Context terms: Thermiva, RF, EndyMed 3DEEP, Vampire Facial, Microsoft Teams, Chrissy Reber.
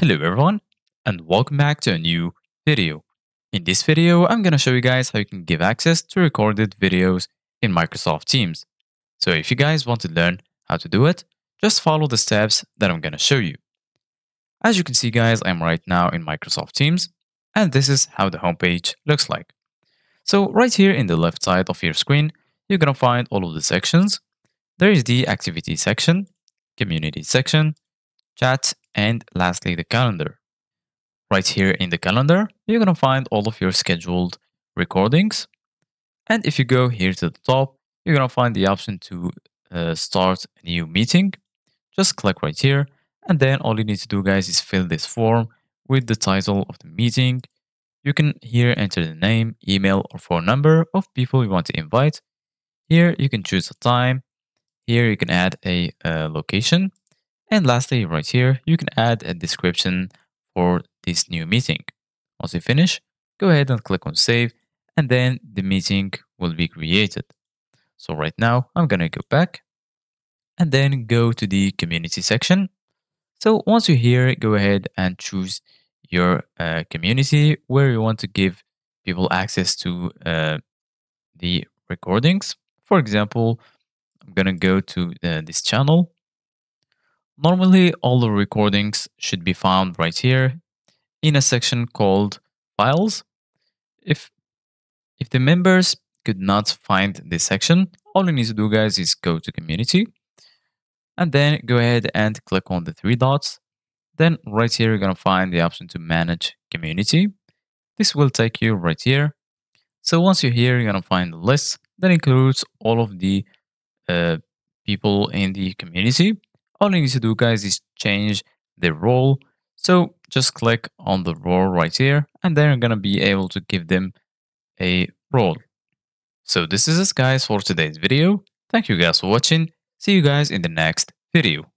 Hello everyone, and welcome back to a new video. In this video, I'm gonna show you guys how you can give access to recorded videos in Microsoft Teams. So if you guys want to learn how to do it, just follow the steps that I'm gonna show you. As you can see guys, I'm right now in Microsoft Teams, and this is how the homepage looks like. So right here in the left side of your screen, you're gonna find all of the sections. There is the activity section, community section, chat, and lastly the calendar. Right here in the calendar, you're gonna find all of your scheduled recordings. And if you go here to the top, you're gonna find the option to start a new meeting. Just click right here, and then all you need to do guys is fill this form with the title of the meeting. You can here enter the name, email, or phone number of people you want to invite. Here you can choose a time. Here you can add a location. And lastly, right here, you can add a description for this new meeting. Once you finish, go ahead and click on save, and then the meeting will be created. So right now, I'm gonna go back and then go to the community section. So once you're here, go ahead and choose your community where you want to give people access to the recordings. For example, I'm gonna go to this channel. Normally, all the recordings should be found right here in a section called Files. If the members could not find this section, all you need to do, guys, is go to Community, and then go ahead and click on the three dots. Then right here, you're gonna find the option to Manage Community. This will take you right here. So once you're here, you're gonna find the list that includes all of the people in the community. All you need to do, guys, is change the role. So just click on the role right here, and then you're gonna be able to give them a role. So this is it, guys, for today's video. Thank you guys for watching. See you guys in the next video.